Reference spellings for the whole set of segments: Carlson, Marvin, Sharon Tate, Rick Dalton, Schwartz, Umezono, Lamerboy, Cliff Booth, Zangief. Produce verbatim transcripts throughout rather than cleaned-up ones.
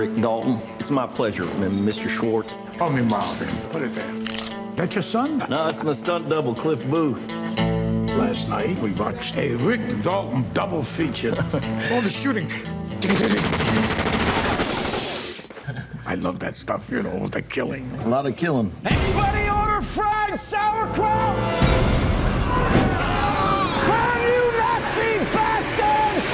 Rick Dalton. It's my pleasure, Mister Schwartz. Call me Marvin. Put it there. That's your son? No, it's my stunt double, Cliff Booth. Last night, we watched a Rick Dalton double feature. All the shooting. I love that stuff, you know, the killing. A lot of killing. Anybody order fried sauerkraut? Can you Nazi bastards?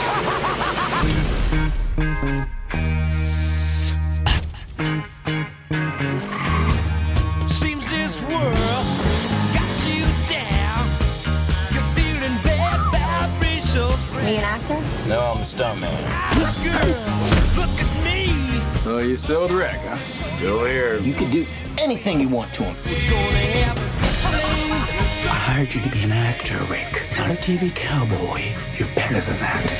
Seems this world's got you down. You're feeling bad vibrations. Are you an actor? No, I'm a stuntman. Girl, look at me. So you still the wreck, huh? Still here. You can do anything you want to him. I hired you to be an actor, Rick, not a T V cowboy. You're better than that.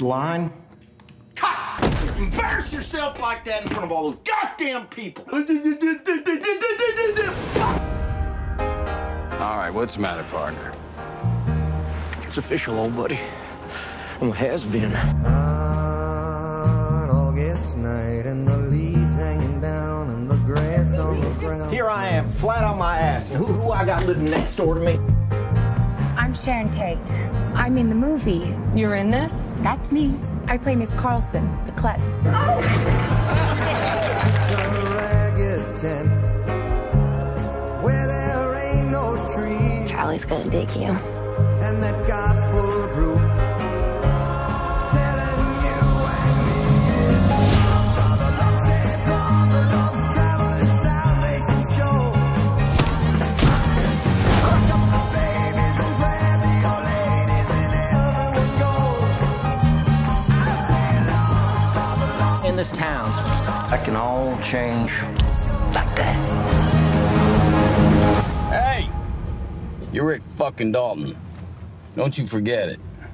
Line? Cut! Embarrass yourself like that in front of all those goddamn people. All right, what's the matter, partner? It's official, old buddy. Well, has been. On August night and the leaves hanging down and the grass on the ground. Here I am, flat on my ass. And who, who I got living next door to me? I'm Sharon Tate. I'm in the movie. You're in this? That's me. I play Miss Carlson, the klutz. Oh. Charlie's gonna dig you. And that gospel group. In this town, that can all change like that. Hey, you're Rick fucking Dalton. Don't you forget it.